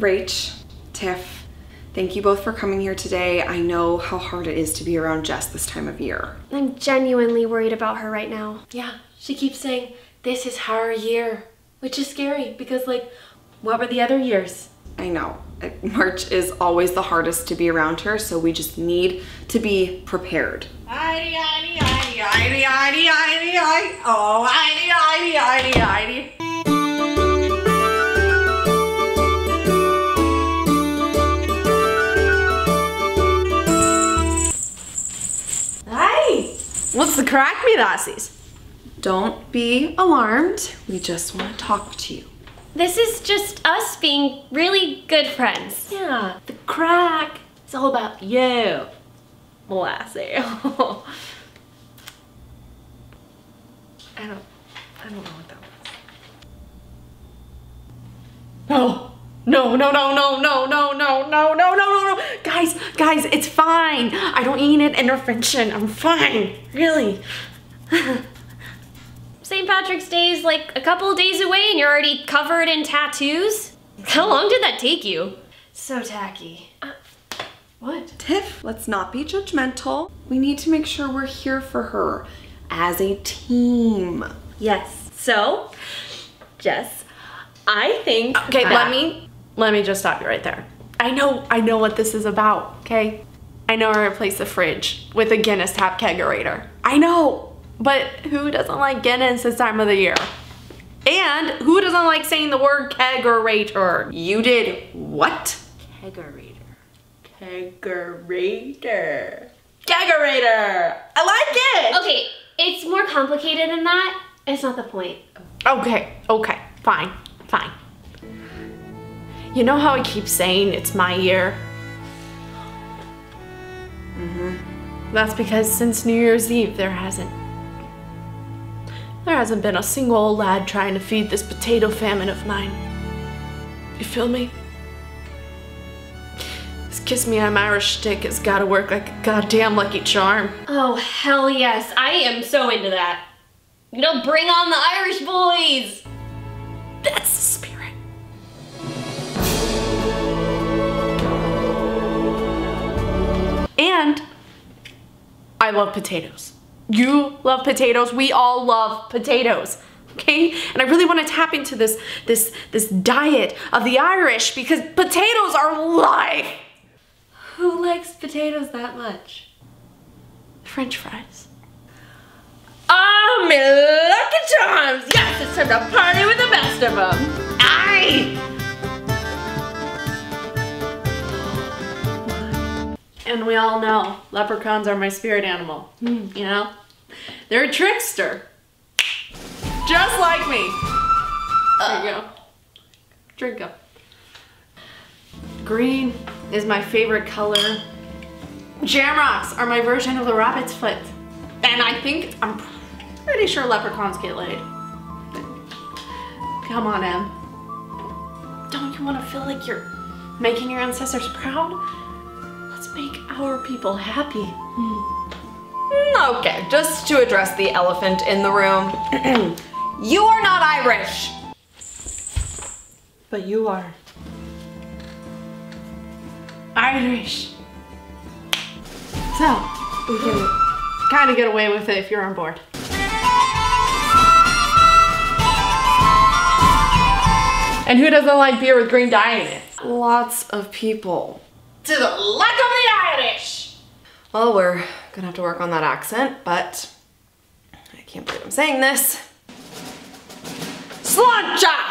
Rach, Tiff, thank you both for coming here today. I know how hard it is to be around Jess this time of year. I'm genuinely worried about her right now. Yeah, she keeps saying, this is her year, which is scary because like, what were the other years? I know. March is always the hardest to be around her, so we just need to be prepared. Hi! What's the crack, me lassies? Don't be alarmed. We just want to talk to you. This is just us being really good friends. Yeah, the crack. It's all about you, lassie. I don't know what that was. No, no, no, no, no, no, no, no, no, no, no, no. Guys, it's fine. I don't need an intervention. I'm fine, really. St. Patrick's Day is like a couple of days away and you're already covered in tattoos? How long did that take you? So tacky. What? Tiff, let's not be judgmental. We need to make sure we're here for her as a team. Yes. So, Jess, I think... Okay, let me just stop you right there. I know what this is about, okay? I know I replaced the fridge with a Guinness tap kegerator. I know. But who doesn't like Guinness this time of the year? And who doesn't like saying the word kegerator? You did what? Kegerator. Kegerator. Kegerator! I like it! Okay, it's more complicated than that. It's not the point. Okay, fine. You know how I keep saying it's my year? Mm-hmm. That's because since New Year's Eve, there hasn't been a single old lad trying to feed this potato famine of mine. You feel me? This Kiss Me I'm Irish shtick has got to work like a goddamn lucky charm. Oh, hell yes. I am so into that. You know, bring on the Irish boys. That's the spirit. And I love potatoes. You love potatoes, we all love potatoes, okay? And I really want to tap into this diet of the Irish because potatoes are life! Who likes potatoes that much? French fries. Oh, me lucky charms! Yes, it's time to party with the best of them! Aye! And we all know, leprechauns are my spirit animal, you know? They're a trickster. Just like me. There you go. Drink up. Green is my favorite color. Jamrocks are my version of the rabbit's foot. And I'm pretty sure leprechauns get laid. Come on, Em. Don't you want to feel like you're making your ancestors proud? Let's make our people happy. Okay, just to address the elephant in the room. You are not Irish. But you are. Irish. So, we can kind of get away with it if you're on board. And who doesn't like beer with green dye in it? Lots of people. To the luck of the Irish. Well, we're gonna have to work on that accent, but I can't believe I'm saying this. Sláinte!